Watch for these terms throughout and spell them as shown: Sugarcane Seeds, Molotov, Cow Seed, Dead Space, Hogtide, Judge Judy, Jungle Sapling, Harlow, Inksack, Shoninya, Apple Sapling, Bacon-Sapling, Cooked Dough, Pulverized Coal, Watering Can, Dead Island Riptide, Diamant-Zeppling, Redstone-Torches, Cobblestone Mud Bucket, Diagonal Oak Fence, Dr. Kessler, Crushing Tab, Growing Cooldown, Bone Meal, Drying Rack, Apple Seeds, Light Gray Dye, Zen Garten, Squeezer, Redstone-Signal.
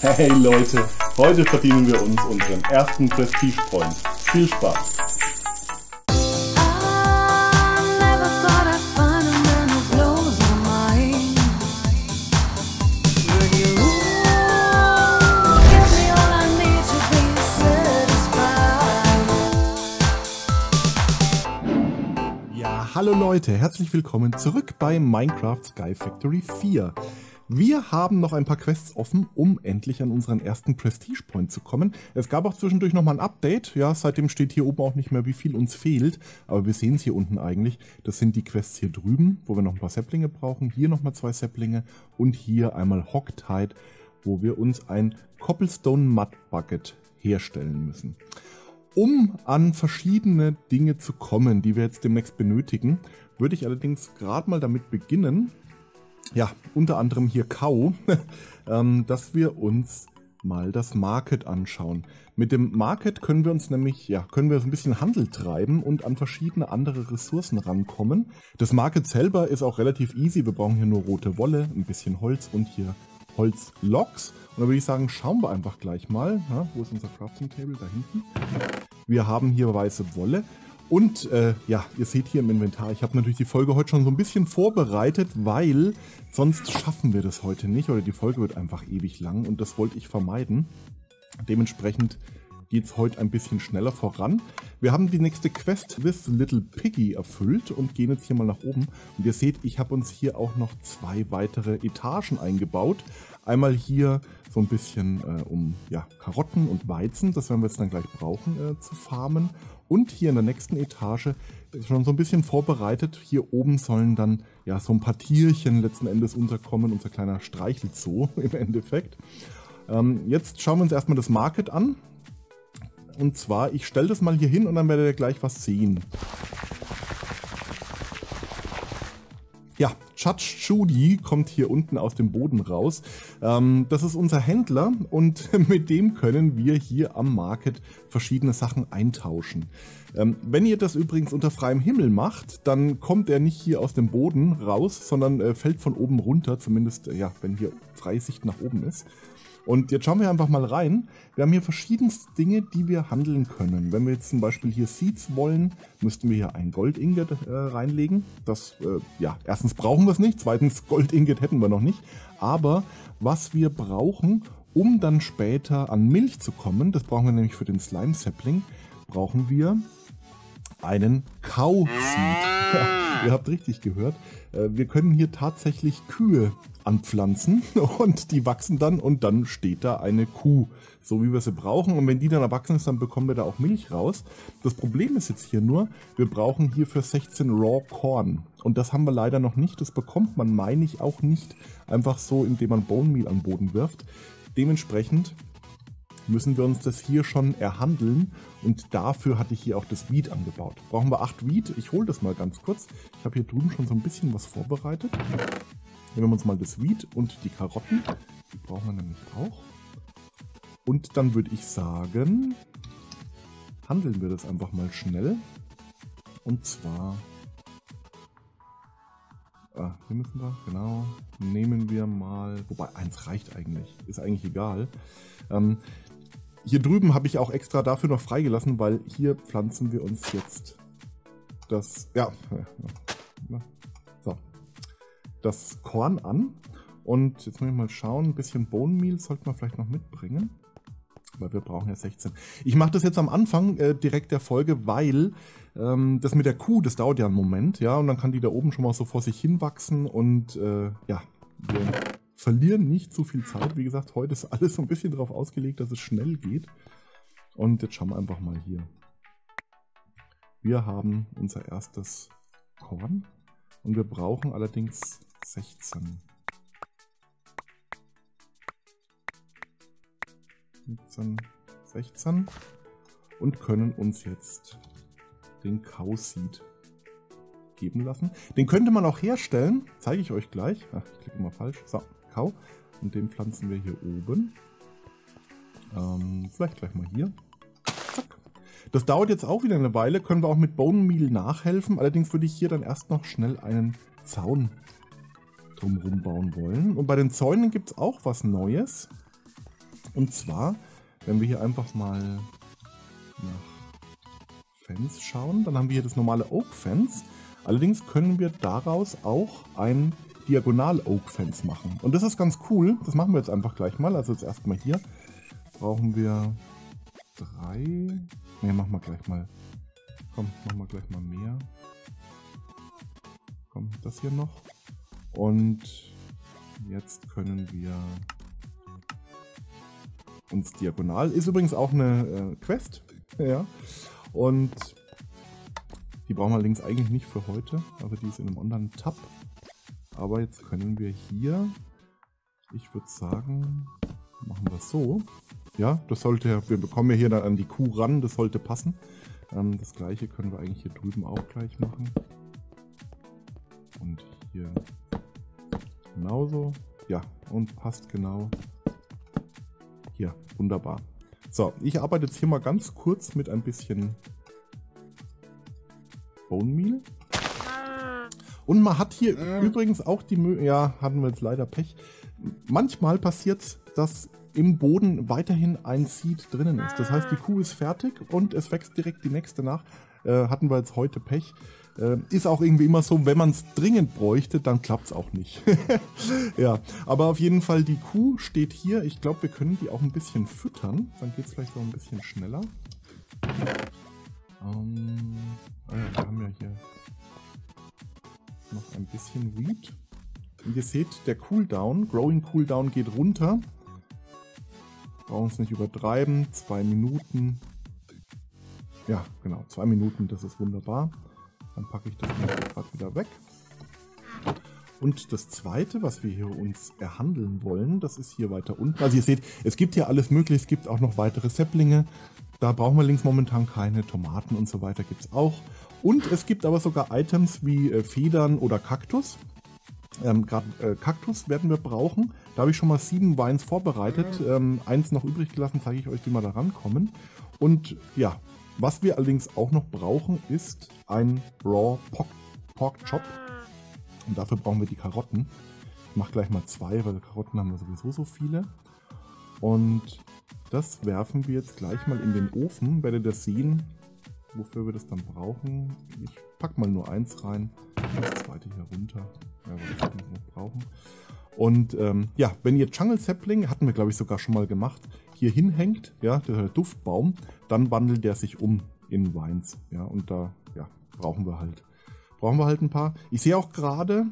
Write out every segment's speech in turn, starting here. Hey Leute, heute verdienen wir uns unseren ersten Prestige Point. Viel Spaß! Ja, hallo Leute, herzlich willkommen zurück bei Minecraft Sky Factory 4. Wir haben noch ein paar Quests offen, um endlich an unseren ersten Prestige Point zu kommen. Es gab auch zwischendurch nochmal ein Update. Ja, seitdem steht hier oben auch nicht mehr, wie viel uns fehlt. Aber wir sehen es hier unten eigentlich. Das sind die Quests hier drüben, wo wir noch ein paar Sapplinge brauchen. Hier nochmal 2 Sapplinge und hier einmal Hogtide, wo wir uns ein Cobblestone Mud Bucket herstellen müssen. Um an verschiedene Dinge zu kommen, die wir jetzt demnächst benötigen, würde ich allerdings gerade mal damit beginnen, ja, unter anderem hier Cow, dass wir uns mal das Market anschauen. Mit dem Market können wir uns nämlich, ja, ein bisschen Handel treiben und an verschiedene andere Ressourcen rankommen. Das Market selber ist auch relativ easy. Wir brauchen hier nur rote Wolle, ein bisschen Holz und hier Holzloks. Und da würde ich sagen, schauen wir einfach gleich mal. Ja, wo ist unser Crafting Table? Da hinten. Wir haben hier weiße Wolle. Und ja, ihr seht hier im Inventar, ich habe natürlich die Folge heute schon so ein bisschen vorbereitet, weil sonst schaffen wir das heute nicht oder die Folge wird einfach ewig lang und das wollte ich vermeiden. Dementsprechend geht es heute ein bisschen schneller voran. Wir haben die nächste Quest, This Little Piggy, erfüllt und gehen jetzt hier mal nach oben. Und ihr seht, ich habe uns hier auch noch 2 weitere Etagen eingebaut. Einmal hier so ein bisschen um ja, Karotten und Weizen, das werden wir jetzt dann gleich brauchen zu farmen. Und hier in der nächsten Etage ist schon so ein bisschen vorbereitet. Hier oben sollen dann ja so ein paar Tierchen letzten Endes unterkommen, unser kleiner Streichelzoo im Endeffekt. Jetzt schauen wir uns erstmal das Market an. Und zwar, ich stelle das mal hier hin und dann werdet ihr gleich was sehen. Ja, Judge Judy kommt hier unten aus dem Boden raus. Das ist unser Händler und mit dem können wir hier am Market verschiedene Sachen eintauschen. Wenn ihr das übrigens unter freiem Himmel macht, dann kommt er nicht hier aus dem Boden raus, sondern fällt von oben runter, zumindest ja, wenn hier freie Sicht nach oben ist. Und jetzt schauen wir einfach mal rein. Wir haben hier verschiedenste Dinge, die wir handeln können. Wenn wir jetzt zum Beispiel hier Seeds wollen, müssten wir hier ein Gold-Ingot reinlegen. Das, ja, erstens brauchen wir es nicht, zweitens Gold-Ingot hätten wir noch nicht. Aber was wir brauchen, um dann später an Milch zu kommen, das brauchen wir nämlich für den Slime-Sapling, brauchen wir einen Cow Seed. Ihr habt richtig gehört. Wir können hier tatsächlich Kühe anpflanzen und die wachsen dann und dann steht da eine Kuh, so wie wir sie brauchen. Und wenn die dann erwachsen ist, dann bekommen wir da auch Milch raus. Das Problem ist jetzt hier nur, wir brauchen hierfür 16 Raw Corn. Und das haben wir leider noch nicht. Das bekommt man, meine ich, auch nicht einfach so, indem man Bone Meal an den Boden wirft. Dementsprechend müssen wir uns das hier schon erhandeln und dafür hatte ich hier auch das Wheat angebaut. Brauchen wir 8 Wheat? Ich hole das mal ganz kurz. Ich habe hier drüben schon so ein bisschen was vorbereitet. Nehmen wir uns mal das Wheat und die Karotten. Die brauchen wir nämlich auch. Und dann würde ich sagen, handeln wir das einfach mal schnell. Und zwar hier müssen wir, genau, nehmen wir mal, wobei 1 reicht eigentlich, ist eigentlich egal. Hier drüben habe ich auch extra dafür noch freigelassen, weil hier pflanzen wir uns jetzt das, ja, so, das Korn an. Und jetzt muss ich mal schauen, ein bisschen Bone Meal sollten wir vielleicht noch mitbringen, weil wir brauchen ja 16. Ich mache das jetzt am Anfang direkt der Folge, weil das mit der Kuh, das dauert ja einen Moment, ja, und dann kann die da oben schon mal so vor sich hin wachsen und ja, wir verlieren nicht so viel Zeit. Wie gesagt, heute ist alles so ein bisschen darauf ausgelegt, dass es schnell geht. Und jetzt schauen wir einfach mal hier. Wir haben unser erstes Korn und wir brauchen allerdings 16. 15, 16 und können uns jetzt den Cow Seed geben lassen. Den könnte man auch herstellen, zeige ich euch gleich. Ach, ich klicke mal falsch. So, Cow. Und den pflanzen wir hier oben. Vielleicht gleich mal hier. Zack. Das dauert jetzt auch wieder eine Weile, können wir auch mit Bone Meal nachhelfen. Allerdings würde ich hier dann erst noch schnell einen Zaun drumherum bauen wollen. Und bei den Zäunen gibt es auch was Neues. Und zwar, wenn wir hier einfach mal nach Fence schauen, dann haben wir hier das normale Oak Fence. Allerdings können wir daraus auch ein Diagonal Oak Fence machen. Und das ist ganz cool. Das machen wir jetzt einfach gleich mal. Also jetzt erstmal hier brauchen wir 3. Ne, machen wir gleich mal. Komm, machen wir gleich mal mehr. Komm, das hier noch. Und jetzt können wir uns diagonal. Ist übrigens auch eine Quest. Ja. Und die brauchen wir allerdings eigentlich nicht für heute. Aber die ist in einem anderen Tab. Aber jetzt können wir hier, ich würde sagen, machen wir es so. Ja, das sollte, wir bekommen ja hier dann an die Kuh ran, das sollte passen. Das gleiche können wir eigentlich hier drüben auch gleich machen. Und hier genauso. Ja, und passt genau. Hier, wunderbar. So, ich arbeite jetzt hier mal ganz kurz mit ein bisschen Bone Meal. Und man hat hier übrigens auch die Möglichkeit, ja, hatten wir jetzt leider Pech. Manchmal passiert es, dass im Boden weiterhin ein Seed drinnen ist. Das heißt, die Kuh ist fertig und es wächst direkt die nächste nach. Hatten wir jetzt heute Pech. Ist auch irgendwie immer so, wenn man es dringend bräuchte, dann klappt es auch nicht. Ja, aber auf jeden Fall, die Kuh steht hier. Ich glaube, wir können die auch ein bisschen füttern. Dann geht es vielleicht noch ein bisschen schneller. Wir haben ja hier noch ein bisschen Weed. Und ihr seht, der Cooldown, Growing Cooldown geht runter. Brauchen es nicht übertreiben. 2 Minuten. Ja, genau, 2 Minuten, das ist wunderbar. Dann packe ich das gerade wieder weg. Und das zweite, was wir hier uns erhandeln wollen, das ist hier weiter unten. Also ihr seht, es gibt hier alles mögliche. Es gibt auch noch weitere Säpplinge. Da brauchen wir links momentan keine Tomaten und so weiter, gibt es auch. Und es gibt aber sogar Items wie Federn oder Kaktus. Gerade Kaktus werden wir brauchen. Da habe ich schon mal 7 Weins vorbereitet. 1 noch übrig gelassen, zeige ich euch, wie wir da rankommen. Und ja, was wir allerdings auch noch brauchen, ist ein Raw Pork Chop. Und dafür brauchen wir die Karotten. Ich mache gleich mal 2, weil Karotten haben wir sowieso so viele. Und das werfen wir jetzt gleich mal in den Ofen. Werdet ihr sehen, wofür wir das dann brauchen. Ich pack mal nur 1 rein, das zweite hier runter, ja, weil wir das noch brauchen. Und ja, wenn ihr Jungle Sapling, hatten wir glaube ich sogar schon mal gemacht, hier hinhängt, ja, der Duftbaum, dann wandelt der sich um in Weins. Ja, und da ja, brauchen wir halt ein paar. Ich sehe auch gerade,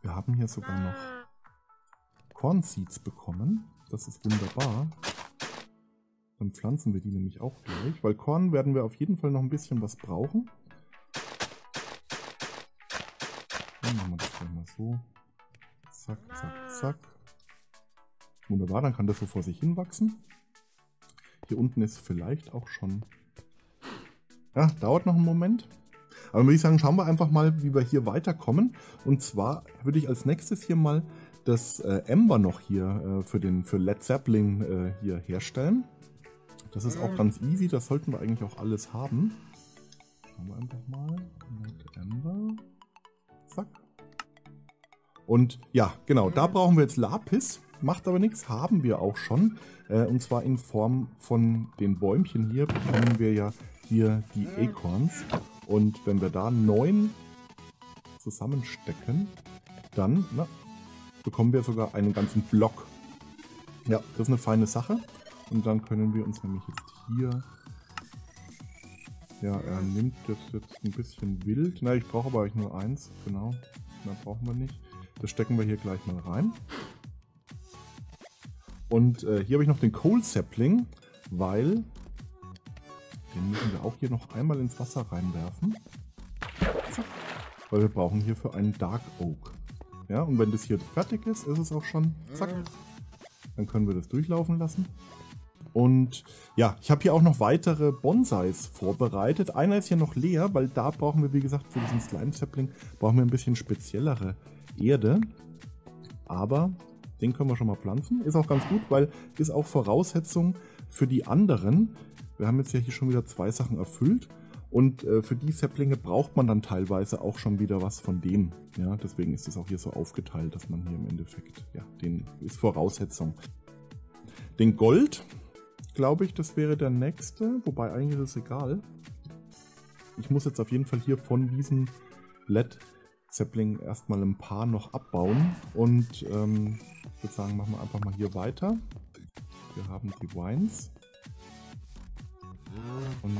wir haben hier sogar noch Corn Seeds bekommen. Das ist wunderbar. Dann pflanzen wir die nämlich auch gleich, weil Korn werden wir auf jeden Fall noch ein bisschen was brauchen. Dann machen wir das gleich mal so. Zack, zack, zack. Wunderbar, dann kann das so vor sich hin wachsen. Hier unten ist vielleicht auch schon... Ja, dauert noch einen Moment. Aber würde ich sagen, schauen wir einfach mal, wie wir hier weiterkommen. Und zwar würde ich als nächstes hier mal das Ember noch hier für Lead Zeppelin hier herstellen. Das ist auch ganz easy, das sollten wir eigentlich auch alles haben. Schauen wir einfach mal. Mit Ember. Zack. Und ja, genau, da brauchen wir jetzt Lapis. Macht aber nichts, haben wir auch schon. Und zwar in Form von den Bäumchen hier bekommen wir ja hier die Acorns. Und wenn wir da 9 zusammenstecken, dann bekommen wir sogar einen ganzen Block. Ja, das ist eine feine Sache. Und dann können wir uns nämlich jetzt hier... Ja, er nimmt das jetzt ein bisschen wild. Na, ich brauche aber eigentlich nur 1. Genau, mehr brauchen wir nicht. Das stecken wir hier gleich mal rein. Und hier habe ich noch den Coal Sapling, weil... Den müssen wir auch hier noch einmal ins Wasser reinwerfen. Zack. Weil wir brauchen hierfür einen Dark Oak. Ja, und wenn das hier fertig ist, ist es auch schon... Zack. Dann können wir das durchlaufen lassen. Und ja, ich habe hier auch noch weitere Bonsais vorbereitet. Einer ist hier noch leer, weil da brauchen wir, wie gesagt, für diesen Slime-Sapling brauchen wir ein bisschen speziellere Erde. Aber den können wir schon mal pflanzen. Ist auch ganz gut, weil ist auch Voraussetzung für die anderen. Wir haben jetzt ja hier schon wieder 2 Sachen erfüllt. Und für die Saplinge braucht man dann teilweise auch schon wieder was von dem. Ja, deswegen ist es auch hier so aufgeteilt, dass man hier im Endeffekt, ja, den ist Voraussetzung. Den Gold, glaube ich, das wäre der nächste. Wobei, eigentlich ist es egal. Ich muss jetzt auf jeden Fall hier von diesem Lead Zeppelin erstmal ein paar noch abbauen. Und ich würde sagen, machen wir einfach mal hier weiter. Wir haben die Wines. Und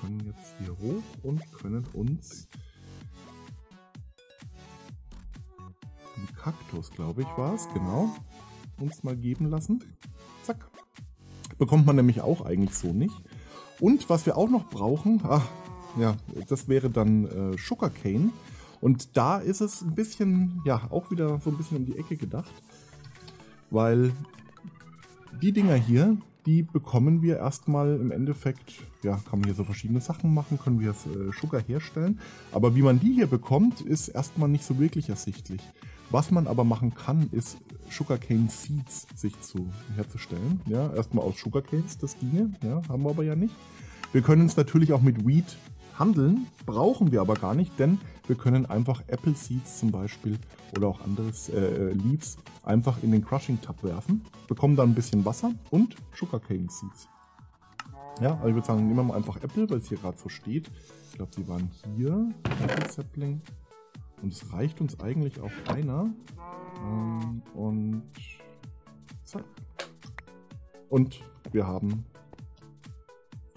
können jetzt hier hoch und können uns den Kaktus, glaube ich, war es, genau, uns mal geben lassen. Zack. Bekommt man nämlich auch eigentlich so nicht. Und was wir auch noch brauchen, ach ja, das wäre dann Sugarcane. Und da ist es ein bisschen, ja, auch wieder so ein bisschen um die Ecke gedacht, weil die Dinger hier, die bekommen wir erstmal im Endeffekt, ja, kann man hier so verschiedene Sachen machen, können wir das Sugar herstellen. Aber wie man die hier bekommt, ist erstmal nicht so wirklich ersichtlich. Was man aber machen kann, ist Sugarcane Seeds herzustellen. Ja, erstmal aus Sugarcanes, das ginge, ja, haben wir aber ja nicht. Wir können es natürlich auch mit Wheat handeln, brauchen wir aber gar nicht, denn wir können einfach Apple Seeds zum Beispiel oder auch anderes Leaves einfach in den Crushing Tab werfen, bekommen dann ein bisschen Wasser und Sugarcane Seeds. Ja, also ich würde sagen, nehmen wir mal einfach Apple, weil es hier gerade so steht. Ich glaube, die waren hier, Apple Sapling. Und es reicht uns eigentlich auch einer. Und zack. Und wir haben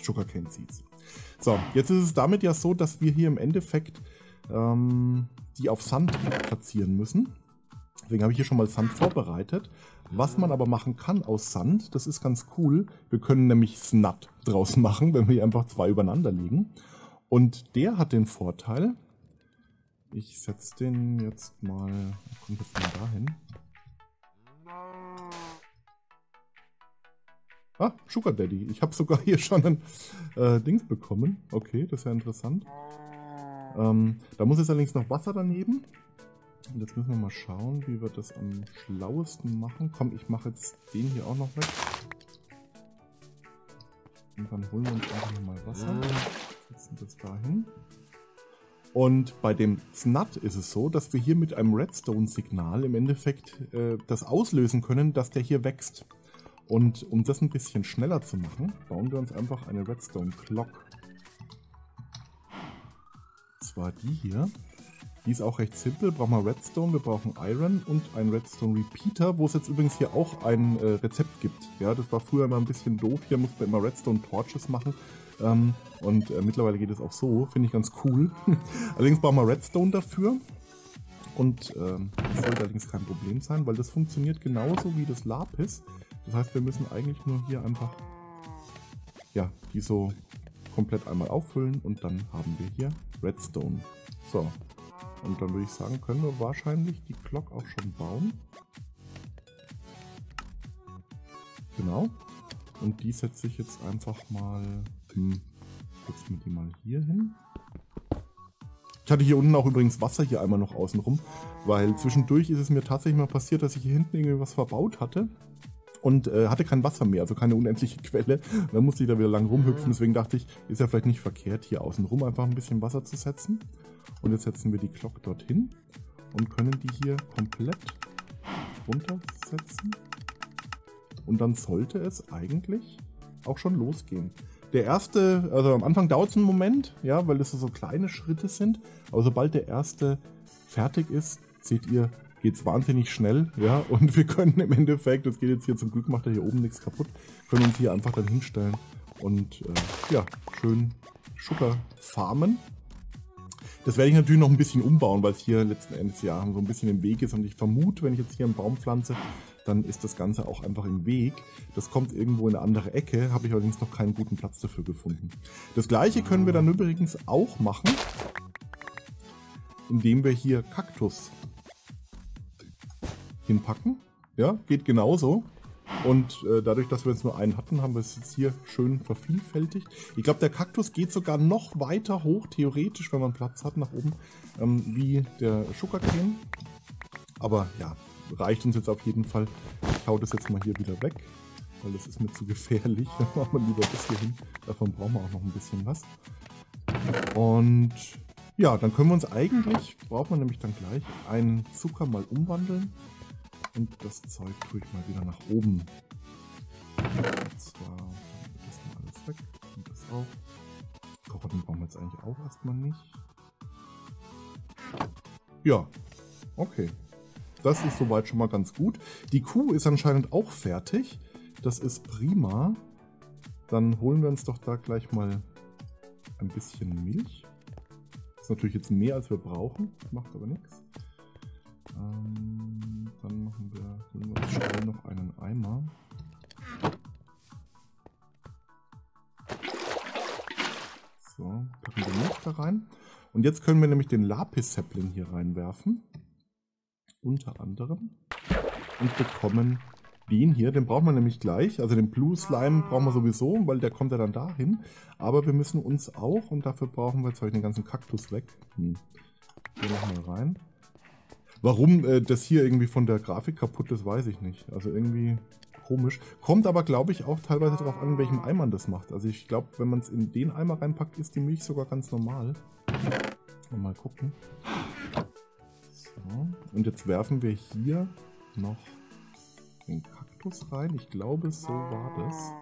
Sugarcane Seeds. So, jetzt ist es damit ja so, dass wir hier im Endeffekt die auf Sand platzieren müssen. Deswegen habe ich hier schon mal Sand vorbereitet. Was man aber machen kann aus Sand, das ist ganz cool. Wir können nämlich Snad draus machen, wenn wir hier einfach zwei übereinander legen. Und der hat den Vorteil, ich setze den jetzt mal, kommt jetzt mal dahin. Ah, Sugar Daddy. Ich habe sogar hier schon ein Dings bekommen. Okay, das ist ja interessant. Da muss jetzt allerdings noch Wasser daneben. Und jetzt müssen wir mal schauen, wie wir das am schlauesten machen. Komm, ich mache jetzt den hier auch noch weg. Und dann holen wir uns einfach nochmal Wasser. Setzen das dahin. Und bei dem Snad ist es so, dass wir hier mit einem Redstone-Signal im Endeffekt das auslösen können, dass der hier wächst. Und um das ein bisschen schneller zu machen, bauen wir uns einfach eine Redstone-Clock. Zwar die hier. Die ist auch recht simpel. Brauchen wir Redstone, wir brauchen Iron und einen Redstone-Repeater, wo es jetzt übrigens hier auch ein Rezept gibt. Ja, das war früher immer ein bisschen doof. Hier musste man immer Redstone-Torches machen. Und mittlerweile geht es auch so. Finde ich ganz cool. Allerdings brauchen wir Redstone dafür. Und das sollte allerdings kein Problem sein, weil das funktioniert genauso wie das Lapis. Das heißt, wir müssen eigentlich nur hier einfach, ja, die so komplett einmal auffüllen und dann haben wir hier Redstone. So, und dann würde ich sagen, können wir wahrscheinlich die Glock auch schon bauen. Genau. Und die setze ich jetzt einfach mal, setzen wir die mal hier hin. Ich hatte hier unten auch übrigens Wasser hier einmal noch außenrum, weil zwischendurch ist es mir tatsächlich mal passiert, dass ich hier hinten irgendwie was verbaut hatte. Und hatte kein Wasser mehr, also keine unendliche Quelle. Da musste ich da wieder lang rumhüpfen, deswegen dachte ich, ist ja vielleicht nicht verkehrt, hier außenrum einfach ein bisschen Wasser zu setzen. Und jetzt setzen wir die Glock dorthin und können die hier komplett runtersetzen. Und dann sollte es eigentlich auch schon losgehen. Der erste, also am Anfang dauert es einen Moment, ja, weil das so kleine Schritte sind. Aber sobald der erste fertig ist, seht ihr, geht es wahnsinnig schnell, ja, und wir können im Endeffekt, das geht jetzt hier, zum Glück macht er hier oben nichts kaputt, können uns hier einfach dann hinstellen und ja, schön Sugar farmen. Das werde ich natürlich noch ein bisschen umbauen, weil es hier letzten Endes ja so ein bisschen im Weg ist und ich vermute, wenn ich jetzt hier einen Baum pflanze, dann ist das Ganze auch einfach im Weg. Das kommt irgendwo in eine andere Ecke, habe ich allerdings noch keinen guten Platz dafür gefunden. Das gleiche können wir dann übrigens auch machen, indem wir hier Kaktus hinpacken. Ja, geht genauso. Und dadurch, dass wir jetzt nur einen hatten, haben wir es jetzt hier schön vervielfältigt. Ich glaube, der Kaktus geht sogar noch weiter hoch, theoretisch, wenn man Platz hat, nach oben, wie der Sugarcane. Aber ja, reicht uns jetzt auf jeden Fall. Ich hau das jetzt mal hier wieder weg, weil das ist mir zu gefährlich. Dann machen wir lieber das hier hin. Davon brauchen wir auch noch ein bisschen was. Und ja, dann können wir uns eigentlich, brauchen wir nämlich dann gleich, einen Zucker mal umwandeln. Und das Zeug tue ich mal wieder nach oben. Und zwar das mal alles weg und das auch. Karotten brauchen wir jetzt eigentlich auch erstmal nicht. Ja, okay. Das ist soweit schon mal ganz gut. Die Kuh ist anscheinend auch fertig. Das ist prima. Dann holen wir uns doch da gleich mal ein bisschen Milch. Ist natürlich jetzt mehr, als wir brauchen. Macht aber nichts. Dann holen wir uns schnell noch einen Eimer. So, packen wir Milch da rein. Und jetzt können wir nämlich den Lapis-Sapling hier reinwerfen. Unter anderem. Und bekommen den hier. Den brauchen wir nämlich gleich. Also den Blue Slime brauchen wir sowieso, weil der kommt ja dann dahin. Aber wir müssen uns auch, und dafür brauchen wir, jetzt habe ich den ganzen Kaktus weg. Den machen wir rein. Warum das hier irgendwie von der Grafik kaputt ist, weiß ich nicht. Also irgendwie komisch. Kommt aber, glaube ich, auch teilweise darauf an, in welchem Eimer man das macht. Also ich glaube, wenn man es in den Eimer reinpackt, ist die Milch sogar ganz normal. Mal gucken. So. Und jetzt werfen wir hier noch den Kaktus rein. Ich glaube, so war das.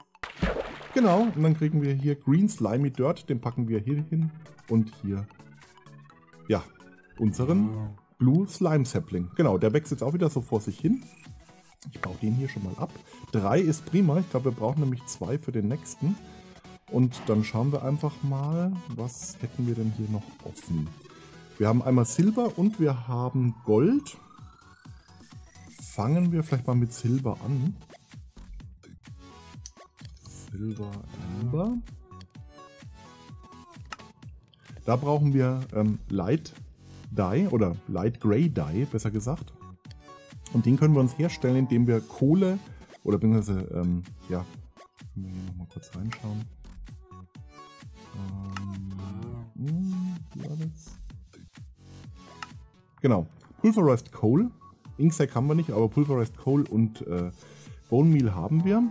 Genau, und dann kriegen wir hier Green Slimy Dirt. Den packen wir hier hin. Und hier, ja, unseren Blue Slime Sapling. Genau, der wächst jetzt auch wieder so vor sich hin. Ich baue den hier schon mal ab. 3 ist prima. Ich glaube, wir brauchen nämlich 2 für den nächsten. Und dann schauen wir einfach mal, was hätten wir denn hier noch offen. Wir haben einmal Silber und wir haben Gold. Fangen wir vielleicht mal mit Silber an. Silber Ember. Da brauchen wir Light Dye oder Light Gray Dye, besser gesagt. Und den können wir uns herstellen, indem wir Kohle oder beziehungsweise, ja, können wir hier nochmal kurz reinschauen. Wie war das? Genau, Pulverized Coal. Inksack haben wir nicht, aber Pulverized Coal und Bone Meal haben wir.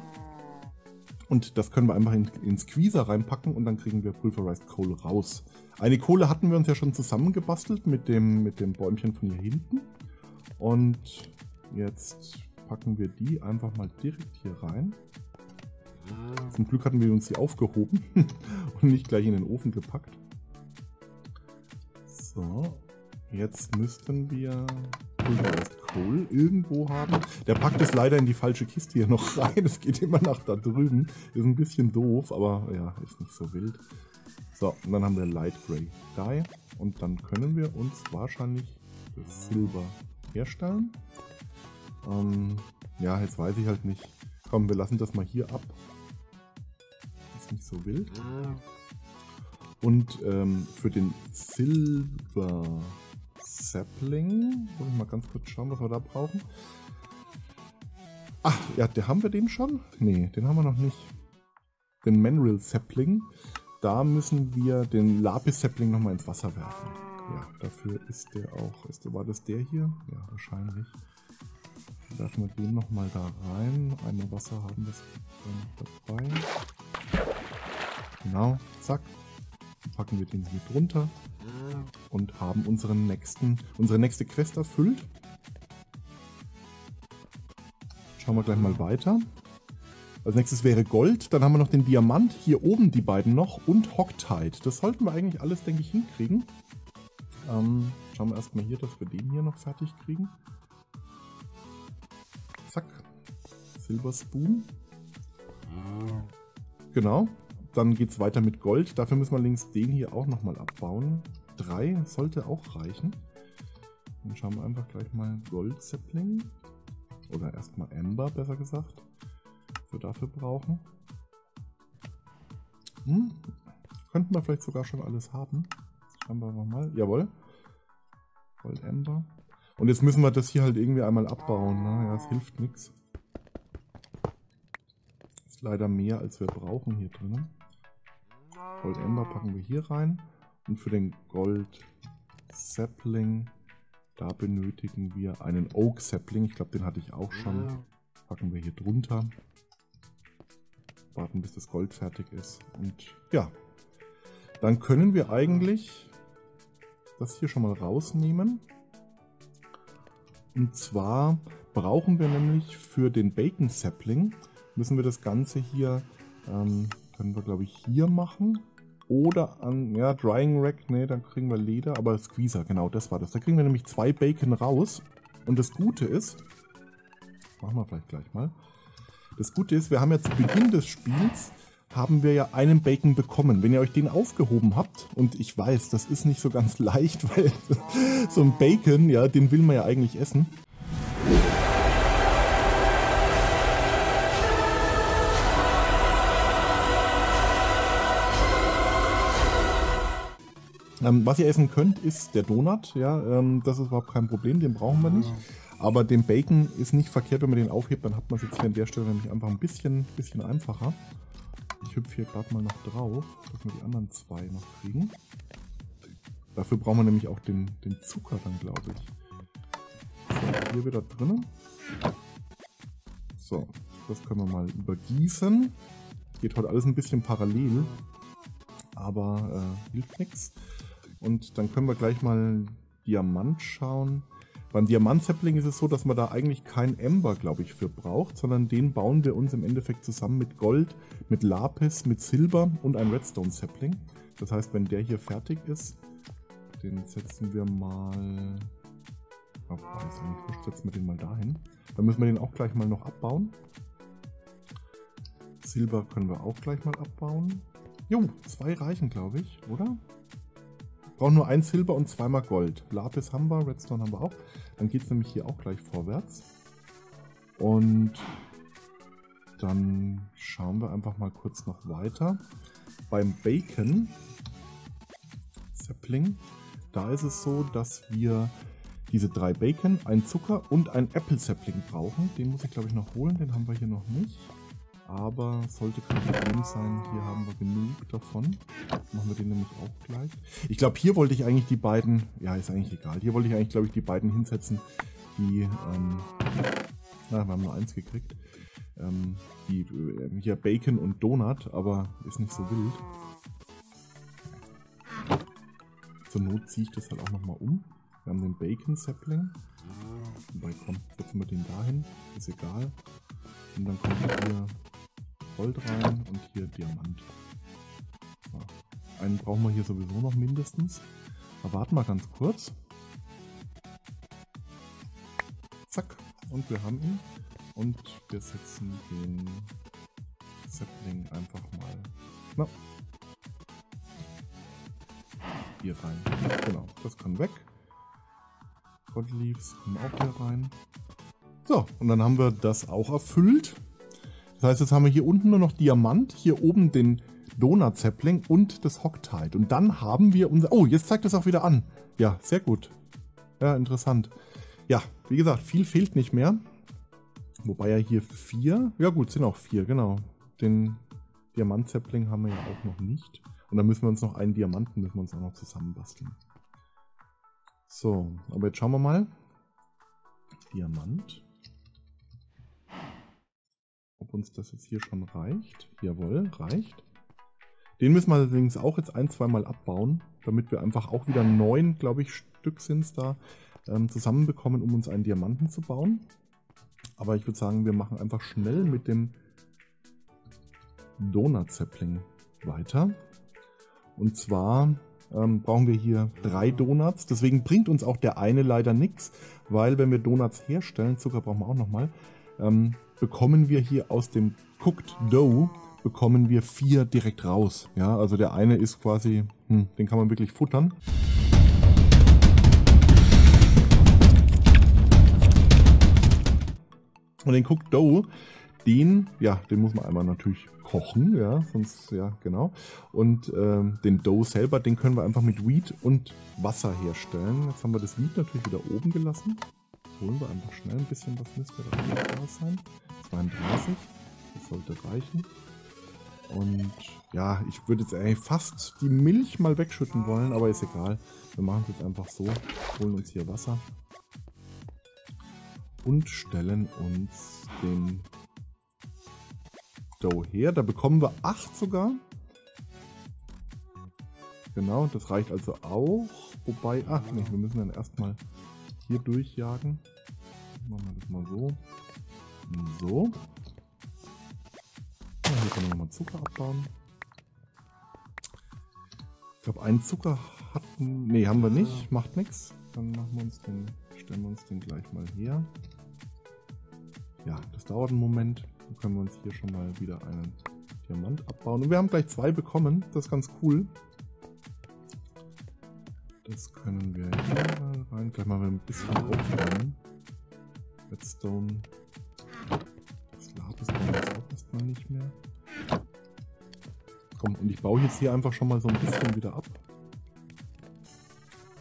Und das können wir einfach in Squeezer reinpacken und dann kriegen wir Pulverized Coal raus. Eine Kohle hatten wir uns ja schon zusammengebastelt mit dem Bäumchen von hier hinten. Und jetzt packen wir die einfach mal direkt hier rein. Zum Glück hatten wir uns die aufgehoben und nicht gleich in den Ofen gepackt. So, jetzt müssten wir Pulverized Coal irgendwo haben. Der packt es leider in die falsche Kiste hier noch rein. Es geht immer nach da drüben. Ist ein bisschen doof, aber ja, ist nicht so wild. So, und dann haben wir Light Gray Dye. Und dann können wir uns wahrscheinlich das Silber herstellen. Ja, jetzt weiß ich halt nicht. Komm, wir lassen das mal hier ab. Ist nicht so wild. Und für den Silber-Sapling, muss ich mal ganz kurz schauen, was wir da brauchen. Ach, ja, haben wir den schon? Nee, den haben wir noch nicht. Den Mineral-Sapling. Da müssen wir den Lapis-Sapling nochmal ins Wasser werfen. Ja, dafür ist der auch. War das der hier? Ja, wahrscheinlich. Werfen wir den nochmal da rein. Einmal Wasser haben wir dabei. Genau, zack. Packen wir den hier drunter und haben unsere nächste Quest erfüllt. Schauen wir gleich mal weiter. Als nächstes wäre Gold, dann haben wir noch den Diamant, hier oben die beiden noch und Hogtide. Das sollten wir eigentlich alles, denke ich, hinkriegen. Schauen wir erstmal hier, dass wir den hier noch fertig kriegen. Zack. Silver Spoon. Genau. Dann geht es weiter mit Gold. Dafür müssen wir links den hier auch nochmal abbauen. 3 sollte auch reichen. Dann schauen wir einfach gleich mal Gold-Sapling. Oder erstmal Ember, besser gesagt. Was wir dafür brauchen. Könnten wir vielleicht sogar schon alles haben. Schauen wir einfach mal. Jawohl. Voll Ember. Und jetzt müssen wir das hier halt irgendwie einmal abbauen. Ne? Ja, es hilft nichts. Ist leider mehr, als wir brauchen hier drinnen. Voll Ember packen wir hier rein. Und für den Gold-Sapling, da benötigen wir einen Oak-Sapling. Ich glaube, den hatte ich auch schon. Packen wir hier drunter. Warten, bis das Gold fertig ist. Und ja, dann können wir eigentlich das hier schon mal rausnehmen. Und zwar brauchen wir nämlich für den Bacon-Sapling müssen wir das Ganze hier, können wir glaube ich hier machen. Oder an, ja, Drying Rack, ne, dann kriegen wir Leder, aber Squeezer, genau, das war das. Da kriegen wir nämlich 2 Bacon raus. Und das Gute ist, machen wir vielleicht gleich mal, das Gute ist, wir haben ja zu Beginn des Spiels, haben wir ja einen Bacon bekommen. Wenn ihr euch den aufgehoben habt, und ich weiß, das ist nicht so ganz leicht, weil so ein Bacon, ja, den will man ja eigentlich essen. Was ihr essen könnt, ist der Donut. Ja, das ist überhaupt kein Problem, den brauchen wir nicht. Aber den Bacon ist nicht verkehrt, wenn man den aufhebt, dann hat man es jetzt hier an der Stelle nämlich einfach ein bisschen einfacher. Ich hüpfe hier gerade mal noch drauf, dass wir die anderen 2 noch kriegen. Dafür brauchen wir nämlich auch den Zucker dann, glaube ich. So, hier wieder drinnen. So, das können wir mal übergießen. Geht heute alles ein bisschen parallel, aber hilft nichts. Und dann können wir gleich mal Diamant schauen. Beim Diamant-Zeppling ist es so, dass man da eigentlich kein Ember, glaube ich, für braucht, sondern den bauen wir uns im Endeffekt zusammen mit Gold, mit Lapis, mit Silber und einem Redstone-Sapling. Das heißt, wenn der hier fertig ist, den setzen wir mal... Oh, weiß ich nicht, setzen wir den mal dahin. Dann müssen wir den auch gleich mal noch abbauen. Silber können wir auch gleich mal abbauen. Jo, 2 reichen, glaube ich, oder? Brauchen nur 1 Silber und 2 mal Gold. Lapis haben wir, Redstone haben wir auch. Dann geht es nämlich hier auch gleich vorwärts. Und dann schauen wir einfach mal kurz noch weiter. Beim Bacon Sapling, da ist es so, dass wir diese 3 Bacon, ein Zucker und ein Apple Sapling brauchen. Den muss ich glaube ich noch holen, den haben wir hier noch nicht. Aber sollte kein Problem sein, hier haben wir genug davon. Machen wir den nämlich auch gleich. Ich glaube, hier wollte ich eigentlich die beiden, ja ist eigentlich egal, hier wollte ich eigentlich, glaube ich, die beiden hinsetzen, die, wir haben nur 1 gekriegt, hier Bacon und Donut, aber ist nicht so wild. Zur Not ziehe ich das halt auch nochmal um. Wir haben den Bacon-Sapling. Wobei, komm, setzen wir den dahin, ist egal. Und dann kommt hier Gold rein und hier Diamant. Einen brauchen wir hier sowieso noch mindestens. Aber warten wir ganz kurz. Zack. Und wir haben ihn. Und wir setzen den Sapling einfach mal hier rein. Genau, das kann weg. Gold Leaves kommen auch hier rein. So, und dann haben wir das auch erfüllt. Das heißt, jetzt haben wir hier unten nur noch Diamant, hier oben den Donut-Sapling und das Hogtide. Und dann haben wir unser... Oh, jetzt zeigt es auch wieder an. Ja, sehr gut. Ja, interessant. Ja, wie gesagt, viel fehlt nicht mehr. Wobei ja hier 4... Ja gut, sind auch 4, genau. Den Diamant-Sapling haben wir ja auch noch nicht. Und dann müssen wir uns noch einen Diamanten müssen wir uns auch noch zusammenbasteln. So, aber jetzt schauen wir mal. Diamant. Ob uns das jetzt hier schon reicht. Jawohl, reicht. Den müssen wir allerdings auch jetzt 1-2 Mal abbauen, damit wir einfach auch wieder 9, glaube ich, Stück sind es da, zusammenbekommen, um uns einen Diamanten zu bauen. Aber ich würde sagen, wir machen einfach schnell mit dem Donut-Sapling weiter. Und zwar... brauchen wir hier 3 Donuts. Deswegen bringt uns auch der eine leider nichts, weil wenn wir Donuts herstellen, Zucker brauchen wir auch nochmal, bekommen wir hier aus dem Cooked Dough, bekommen wir 4 direkt raus. Ja, also der eine ist quasi, den kann man wirklich futtern. Und den Cooked Dough, den muss man einmal natürlich kochen, ja, sonst, ja, genau. Und den Dough selber, den können wir einfach mit Wheat und Wasser herstellen. Jetzt haben wir das Wheat natürlich wieder oben gelassen. Jetzt holen wir einfach schnell ein bisschen, was müsste da sein. 32, das sollte reichen. Und ja, ich würde jetzt eigentlich fast die Milch mal wegschütten wollen, aber ist egal. Wir machen es jetzt einfach so, holen uns hier Wasser und stellen uns den her. Da bekommen wir 8 sogar. Genau, das reicht also auch. Wobei, wir müssen dann erstmal hier durchjagen. Machen wir das mal so. So. Hier können wir nochmal Zucker abbauen. Ich glaube, einen Zucker hatten. Ne, haben wir nicht. Macht nichts. Dann machen wir uns den, stellen wir uns den gleich mal her. Ja, das dauert einen Moment. Dann können wir uns hier schon mal wieder einen Diamant abbauen. Und wir haben gleich zwei bekommen. Das ist ganz cool. Das können wir hier mal rein. Gleich mal ein bisschen aufbauen. Redstone. Das Lapis braucht das mal nicht mehr. Komm, und ich baue jetzt hier einfach schon mal so ein bisschen wieder ab.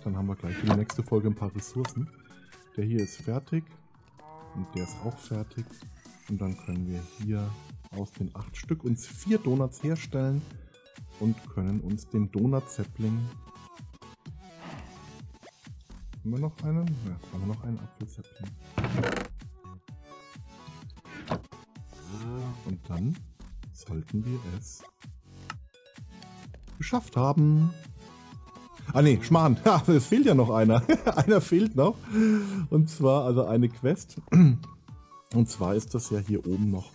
Dann haben wir gleich für die nächste Folge ein paar Ressourcen. Der hier ist fertig. Und der ist auch fertig. Und dann können wir hier aus den 8 Stück uns 4 Donuts herstellen und können uns den Donut-Zeppling. Haben wir noch einen? Ja, haben wir noch einen Apfel-Sapling. Und dann sollten wir es geschafft haben. Ah ne, Schmarrn. Ja, es fehlt ja noch einer. Einer fehlt noch. Und zwar also eine Quest. Und zwar ist das ja hier oben noch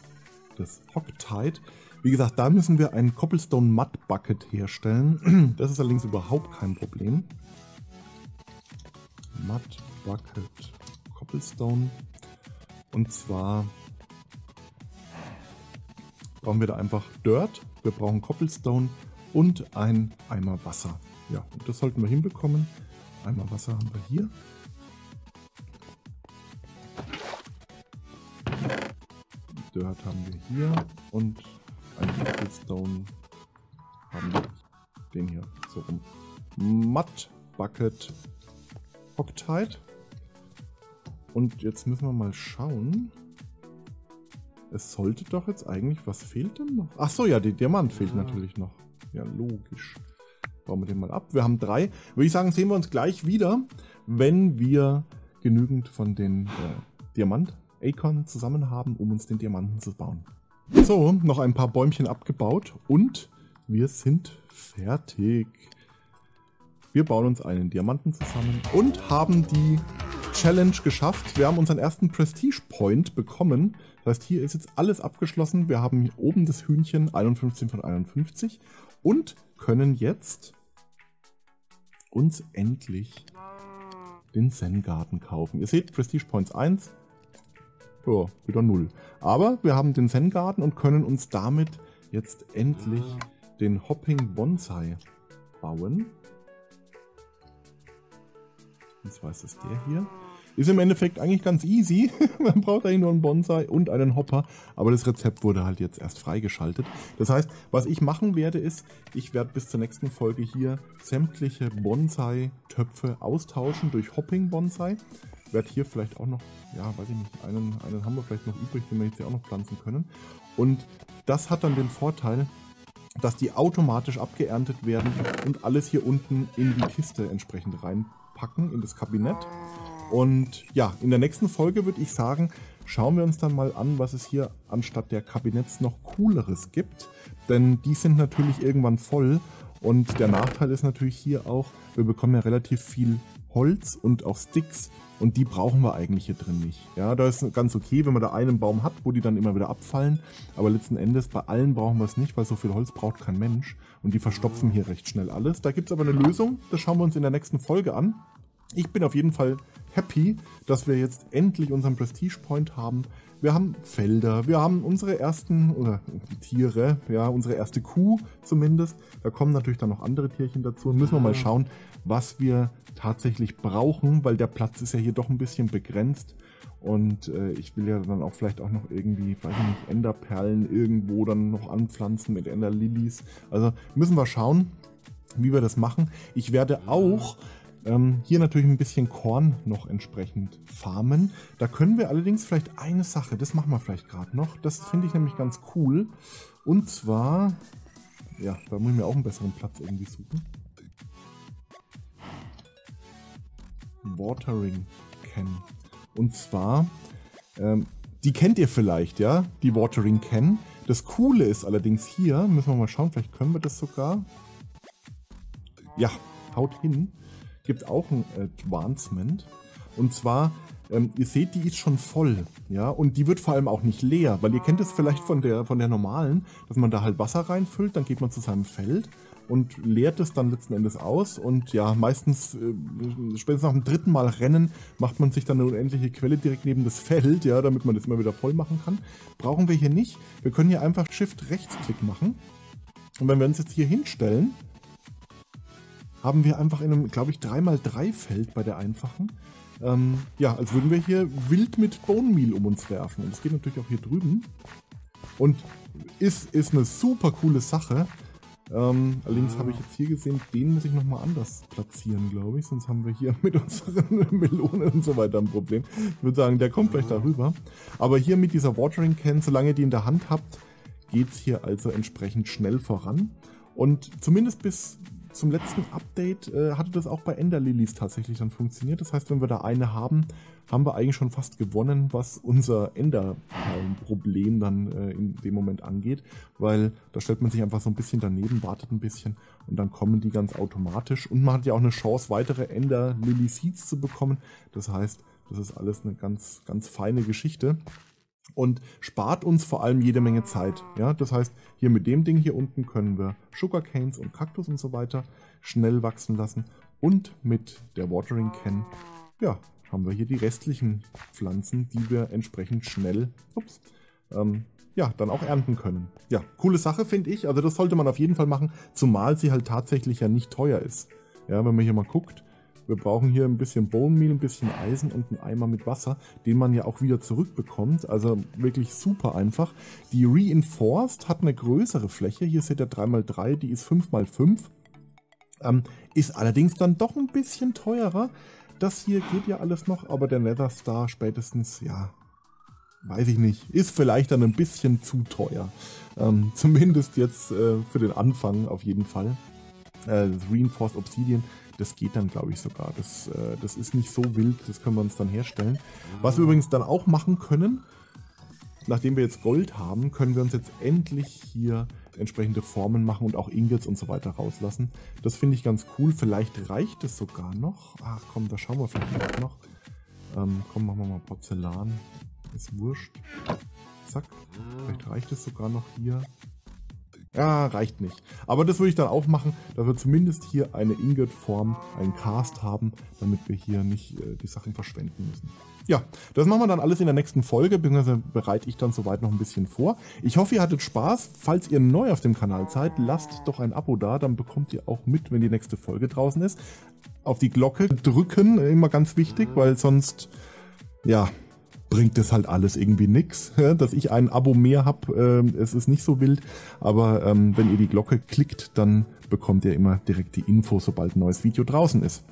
das Hogtide. Wie gesagt, da müssen wir einen Cobblestone Mud Bucket herstellen. Das ist allerdings überhaupt kein Problem. Mud Bucket Cobblestone. Und zwar brauchen wir da einfach Dirt, wir brauchen Cobblestone und ein Eimer Wasser. Ja, und das sollten wir hinbekommen. Eimer Wasser haben wir hier. Dirt haben wir hier und ein Cobblestone haben wir den hier so rum. Mud Bucket Hogtide. Und jetzt müssen wir mal schauen. Es sollte doch jetzt eigentlich, was fehlt denn noch? Achso, ja, der Diamant fehlt natürlich noch. Ja, logisch. Bauen wir den mal ab. Wir haben 3. Würde ich sagen, sehen wir uns gleich wieder, wenn wir genügend von den Diamant-Acorn zusammen haben, um uns den Diamanten zu bauen. So, noch ein paar Bäumchen abgebaut und wir sind fertig. Wir bauen uns einen Diamanten zusammen und haben die Challenge geschafft. Wir haben unseren ersten Prestige Point bekommen. Das heißt, hier ist jetzt alles abgeschlossen. Wir haben hier oben das Hühnchen 51 von 51 und können jetzt uns endlich den Zen Garten kaufen. Ihr seht, Prestige Points 1, ja, wieder 0. Aber wir haben den Zen Garten und können uns damit jetzt endlich den Hopping Bonsai bauen. Und zwar ist das der hier. Ist im Endeffekt eigentlich ganz easy. Man braucht eigentlich nur einen Bonsai und einen Hopper. Aber das Rezept wurde halt jetzt erst freigeschaltet. Das heißt, was ich machen werde ist, ich werde bis zur nächsten Folge hier sämtliche Bonsai-Töpfe austauschen durch Hopping-Bonsai. Ich werde hier vielleicht auch noch, ja, weiß ich nicht, einen haben wir vielleicht noch übrig, den wir jetzt hier auch noch pflanzen können. Und das hat dann den Vorteil, dass die automatisch abgeerntet werden und alles hier unten in die Kiste entsprechend reinpacken, in das Kabinett. Und ja, in der nächsten Folge würde ich sagen, schauen wir uns dann mal an, was es hier anstatt der Kabinetts noch Cooleres gibt. Denn die sind natürlich irgendwann voll und der Nachteil ist natürlich hier auch, wir bekommen ja relativ viel Holz und auch Sticks und die brauchen wir eigentlich hier drin nicht. Ja, da ist ganz okay, wenn man da einen Baum hat, wo die dann immer wieder abfallen, aber letzten Endes bei allen brauchen wir es nicht, weil so viel Holz braucht kein Mensch und die verstopfen hier recht schnell alles. Da gibt es aber eine Lösung, das schauen wir uns in der nächsten Folge an. Ich bin auf jeden Fall happy, dass wir jetzt endlich unseren Prestige Point haben. Wir haben Felder, wir haben unsere ersten oder Tiere, ja, unsere erste Kuh zumindest. Da kommen natürlich dann noch andere Tierchen dazu. Müssen wir mal schauen, was wir tatsächlich brauchen, weil der Platz ist ja hier doch ein bisschen begrenzt. Und ich will ja dann auch vielleicht auch noch irgendwie, weiß ich nicht, Enderperlen irgendwo dann noch anpflanzen mit Enderlilies. Also müssen wir schauen, wie wir das machen. Ich werde auch hier natürlich ein bisschen Korn noch entsprechend farmen. Da können wir allerdings vielleicht eine Sache, das machen wir vielleicht gerade noch. Das finde ich nämlich ganz cool. Und zwar, ja, da muss ich mir auch einen besseren Platz irgendwie suchen. Watering Can. Und zwar, die kennt ihr vielleicht, ja, die Watering Can. Das Coole ist allerdings hier, müssen wir mal schauen, vielleicht können wir das sogar. Ja, haut hin. Gibt auch ein Advancement. Und zwar Ihr seht, die ist schon voll, ja, und die wird vor allem auch nicht leer, weil ihr kennt es vielleicht von der normalen, dass man da halt Wasser reinfüllt, dann geht man zu seinem Feld und leert es dann letzten Endes aus und ja, meistens, spätestens nach dem dritten Mal Rennen, macht man sich dann eine unendliche Quelle direkt neben das Feld, ja, damit man das immer wieder voll machen kann. Brauchen wir hier nicht, wir können hier einfach Shift-Rechtsklick machen und wenn wir uns jetzt hier hinstellen, haben wir einfach in einem, glaube ich, 3×3 Feld bei der einfachen, ja, als würden wir hier wild mit Bone Meal um uns werfen. Und das geht natürlich auch hier drüben. Und ist eine super coole Sache. Allerdings habe ich jetzt hier gesehen, den muss ich nochmal anders platzieren, glaube ich. Sonst haben wir hier mit unseren Melonen und so weiter ein Problem. Ich würde sagen, der kommt gleich darüber. Aber hier mit dieser Watering Can, solange ihr die in der Hand habt, geht es hier also entsprechend schnell voran. Und zumindest bis zum letzten Update hatte das auch bei Enderlilies tatsächlich dann funktioniert. Das heißt, wenn wir da eine haben, haben wir eigentlich schon fast gewonnen, was unser Enderperlen-Problem dann in dem Moment angeht. Weil da stellt man sich einfach so ein bisschen daneben, wartet ein bisschen und dann kommen die ganz automatisch. Und man hat ja auch eine Chance, weitere Enderlily-Seeds zu bekommen. Das heißt, das ist alles eine ganz, ganz feine Geschichte. Und spart uns vor allem jede Menge Zeit. Ja? Das heißt, hier mit dem Ding hier unten können wir Sugarcanes und Kaktus und so weiter schnell wachsen lassen. Und mit der Watering Can, ja, haben wir hier die restlichen Pflanzen, die wir entsprechend schnell ja, dann auch ernten können. Ja, coole Sache, finde ich. Also das sollte man auf jeden Fall machen, zumal sie halt tatsächlich ja nicht teuer ist. Ja, wenn man hier mal guckt. Wir brauchen hier ein bisschen Bone Meal, ein bisschen Eisen und einen Eimer mit Wasser, den man ja auch wieder zurückbekommt. Also wirklich super einfach. Die Reinforced hat eine größere Fläche. Hier seht ihr 3×3, die ist 5×5. Ist allerdings dann doch ein bisschen teurer. Das hier geht ja alles noch, aber der Nether Star spätestens, ja, weiß ich nicht, ist vielleicht dann ein bisschen zu teuer. Zumindest jetzt für den Anfang auf jeden Fall. Reinforced Obsidian. Das geht dann, glaube ich, sogar. Das ist nicht so wild, das können wir uns dann herstellen. Was wir übrigens dann auch machen können, nachdem wir jetzt Gold haben, können wir uns jetzt endlich hier entsprechende Formen machen und auch Ingots und so weiter rauslassen. Das finde ich ganz cool. Vielleicht reicht es sogar noch. Ach komm, da schauen wir vielleicht noch. Komm, machen wir mal Porzellan. Ist wurscht. Zack. Vielleicht reicht es sogar noch hier. Ja, reicht nicht. Aber das würde ich dann auch machen, dass wir zumindest hier eine Ingot-Form, einen Cast haben, damit wir hier nicht die Sachen verschwenden müssen. Ja, das machen wir dann alles in der nächsten Folge, beziehungsweise bereite ich dann soweit noch ein bisschen vor. Ich hoffe, ihr hattet Spaß. Falls ihr neu auf dem Kanal seid, lasst doch ein Abo da, dann bekommt ihr auch mit, wenn die nächste Folge draußen ist. Auf die Glocke drücken, immer ganz wichtig, weil sonst, ja, bringt das halt alles irgendwie nix, dass ich ein Abo mehr habe, es ist nicht so wild, aber wenn ihr die Glocke klickt, dann bekommt ihr immer direkt die Info, sobald ein neues Video draußen ist.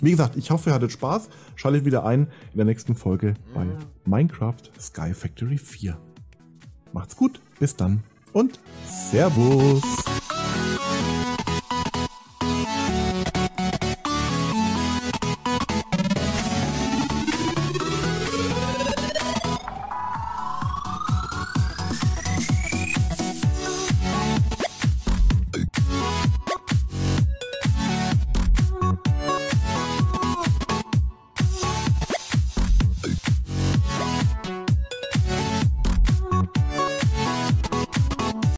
Wie gesagt, ich hoffe, ihr hattet Spaß, schaltet wieder ein in der nächsten Folge bei Minecraft Sky Factory 4. Macht's gut, bis dann und Servus!